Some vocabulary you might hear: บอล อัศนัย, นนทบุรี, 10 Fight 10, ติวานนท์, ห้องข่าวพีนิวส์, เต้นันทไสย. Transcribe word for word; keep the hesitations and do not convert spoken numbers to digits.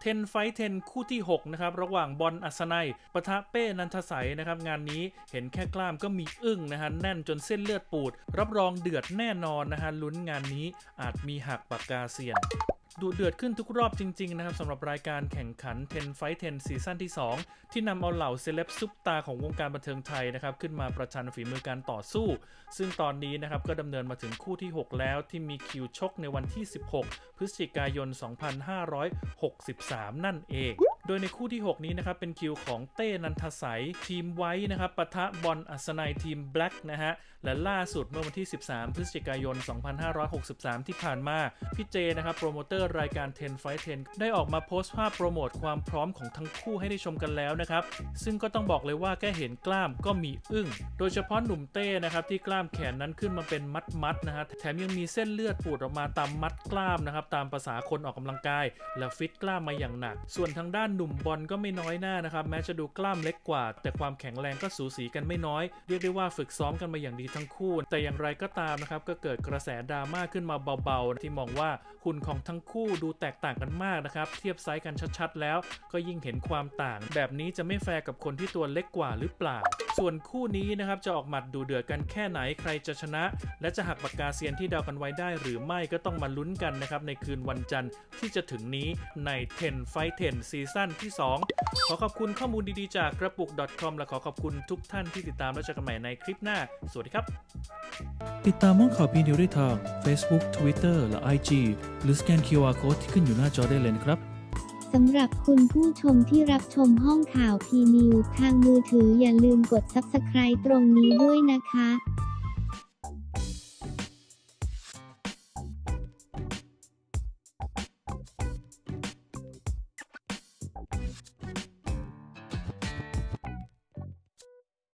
เท็น ไฟท์ เท็น คู่ที่หกนะครับระหว่างบอลอัศนัยปะทะเป้นันทไสยนะครับงานนี้เห็นแค่กล้ามก็มีอึ้งนะฮะแน่นจนเส้นเลือดปูดรับรองเดือดแน่นอนนะฮะลุ้นงานนี้อาจมีหักปากกาเซียนดูเดือดขึ้นทุกรอบจริงๆนะครับสำหรับรายการแข่งขันเท็น ไฟท์ เท็น ซีซั่นที่สองที่นำเอาเหล่าเซเลบซุปตาของวงการบันเทิงไทยนะครับขึ้นมาประชันฝีมือการต่อสู้ซึ่งตอนนี้นะครับก็ดำเนินมาถึงคู่ที่หกแล้วที่มีคิวชกในวันที่สิบหกพฤศจิกายนสองพันห้าร้อยหกสิบสามนั่นเองโดยในคู่ที่หกนี้นะครับเป็นคิวของเต้นันทไสยทีมไว้นะครับปะทะบอลอัศนัยทีมแบล็กนะฮะและล่าสุดเมื่อวันที่สิบสามพฤศจิกายนสองพันห้าร้อยหกสิบสามที่ผ่านมาพี่เจนะครับโปรโมเตอร์รายการเท็น ไฟท์ เท็นได้ออกมาโพสต์ภาพโปรโมทความพร้อมของทั้งคู่ให้ได้ชมกันแล้วนะครับซึ่งก็ต้องบอกเลยว่าแค่เห็นกล้ามก็มีอึ้งโดยเฉพาะหนุ่มเต้นะครับที่กล้ามแขนนั้นขึ้นมาเป็นมัดๆนะฮะแถมยังมีเส้นเลือดปูดออกมาตามมัดกล้ามนะครับตามภาษาคนออกกำลังกายและฟิตกล้ามมาอย่างหนักส่วนทางด้านหนุ่มบอลก็ไม่น้อยหน้านะครับแม้จะดูกล้ามเล็กกว่าแต่ความแข็งแรงก็สูสีกันไม่น้อยเรียกได้ว่าฝึกซ้อมกันมาอย่างดีทั้งคู่แต่อย่างไรก็ตามนะครับก็เกิดกระแสดราม่าขึ้นมาเบาๆที่มองว่าหุ่นของทั้งคู่ดูแตกต่างกันมากนะครับเทียบไซส์กันชัดๆแล้วก็ยิ่งเห็นความต่างแบบนี้จะไม่แฟร์กับคนที่ตัวเล็กกว่าหรือเปล่าส่วนคู่นี้นะครับจะออกหมัดดูเดือดกันแค่ไหนใครจะชนะและจะหักปากกาเซียนที่เดากันไว้ได้หรือไม่ก็ต้องมาลุ้นกันนะครับในคืนวันจันทร์ที่จะถึงนี้ในเท็น ไฟท์ เท็นซีซั่นที่สองขอขอบคุณข้อมูลดีๆจากกระปุก .com และขอขอบคุณทุกท่านที่ติดตามและเจอกันใหม่ในคลิปหน้าสวัสดีครับติดตามห้องข่าวพีนิวได้ทาง Facebook Twitter และ ไอ จี หรือสแกน คิว อาร์ Code ที่ขึ้นอยู่หน้าจอได้เลยครับสำหรับคุณผู้ชมที่รับชมห้องข่าวพีนิวทางมือถืออย่าลืมกด ซับสไครบ์ ตรงนี้ด้วยนะคะ